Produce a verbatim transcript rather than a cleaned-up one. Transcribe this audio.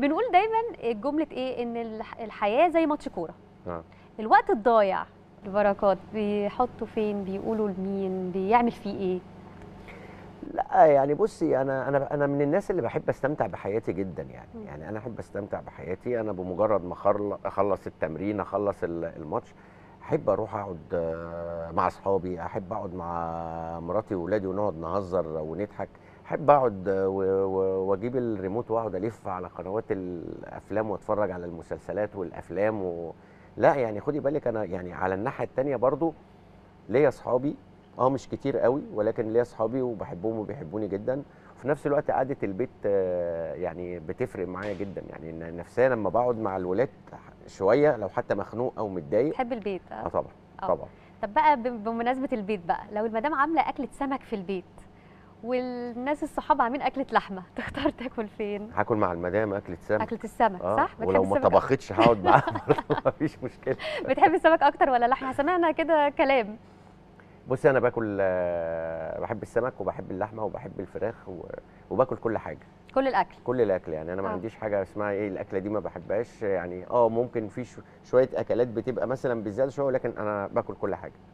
بنقول دايما جمله ايه، ان الحياه زي ماتش كوره. نعم. الوقت الضايع، البركات بيحطوا فين، بيقولوا لمين، بيعمل فيه ايه؟ لا يعني بصي، انا انا انا من الناس اللي بحب استمتع بحياتي جدا يعني. م. يعني انا احب استمتع بحياتي. انا بمجرد ما اخلص التمرين، اخلص الماتش، احب اروح اقعد مع اصحابي، احب اقعد مع مراتي واولادي ونقعد نهزر ونضحك، احب اقعد واجيب الريموت واقعد الف على قنوات الافلام واتفرج على المسلسلات والافلام و... لا يعني خدي بالك، انا يعني على الناحيه الثانيه برضو ليا اصحابي، اه مش كتير قوي، ولكن ليا اصحابي وبحبهم وبيحبوني جدا. وفي نفس الوقت قعده البيت يعني بتفرق معايا جدا يعني نفسيا، لما بقعد مع الولاد شويه لو حتى مخنوق او متضايق بحب البيت. اه طبعا طبعا. طب بقى بمناسبه البيت بقى، لو المدام عامله اكله سمك في البيت والناس الصحاب عاملين اكله لحمه، تختار تاكل فين؟ هاكل مع المدام اكله سمك. اكله السمك آه. صح، ولو ما طبختش هقعد معاها مفيش مشكله. بتحبي السمك اكتر ولا لحمه؟ سمعنا كده كلام. بصي انا باكل، بحب السمك وبحب اللحمه وبحب الفراخ وباكل كل حاجه، كل الاكل كل الاكل يعني. انا ما آه. عنديش حاجه اسمها ايه الاكله دي ما بحبهاش يعني. اه ممكن في شويه اكلات بتبقى مثلا بزياده شويه، ولكن انا باكل كل حاجه.